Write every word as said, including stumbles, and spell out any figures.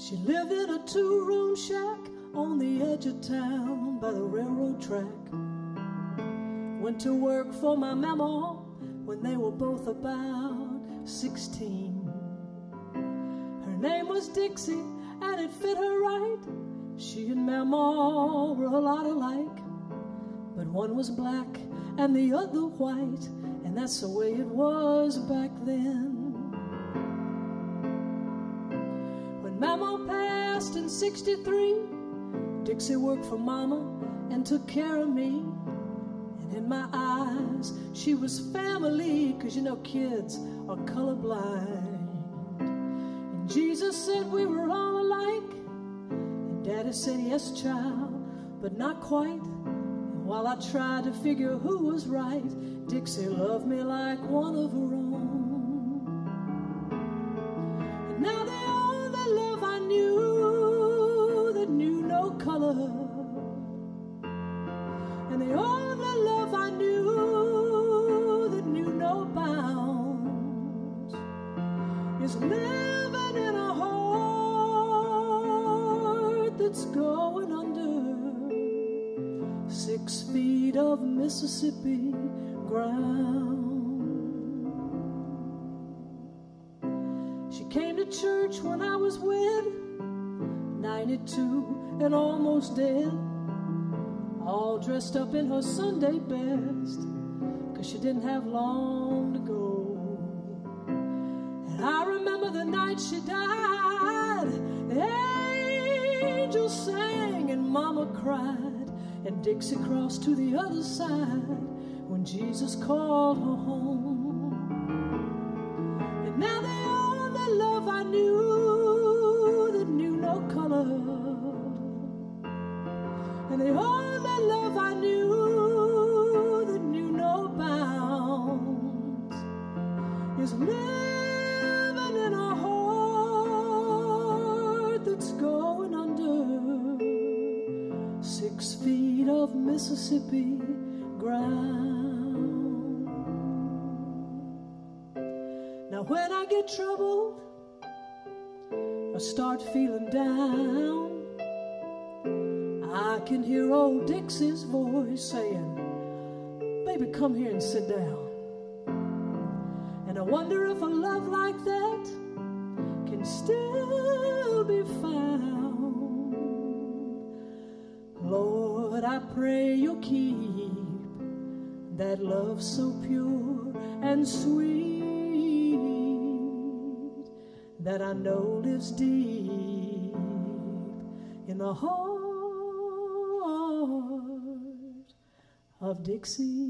She lived in a two-room shack on the edge of town by the railroad track. Went to work for my mama when they were both about sixteen. Her name was Dixie and it fit her right. She and Mama were a lot alike, but one was black and the other white, and that's the way it was back then. When Mama passed in sixty-three, Dixie worked for Mama and took care of me. And in my eyes, she was family, 'cause you know kids are colorblind. And Jesus said we were all alike, and Daddy said, yes, child, but not quite. While I tried to figure who was right, Dixie loved me like one of her own. And now the only love I knew that knew no color, and the only love I knew that knew no bounds is living in a heart that's going under. Six feet of Mississippi ground. She came to church when I was wed, ninety-two and almost dead, all dressed up in her Sunday best, 'cause she didn't have long to go. And I remember the night she died, the angels sang and Mama cried, and Dixie crossed to the other side when Jesus called her home. And now the only love I knew that knew no color, and the only love I knew that knew no bounds is living in a heart that's going under. Six feet of Mississippi ground. Now when I get troubled, I start feeling down, I can hear old Dixie's voice saying, baby, come here and sit down. And I wonder if a love like that can still be found. Lord, I pray you'll keep that love so pure and sweet that I know lives deep in the heart of Dixie.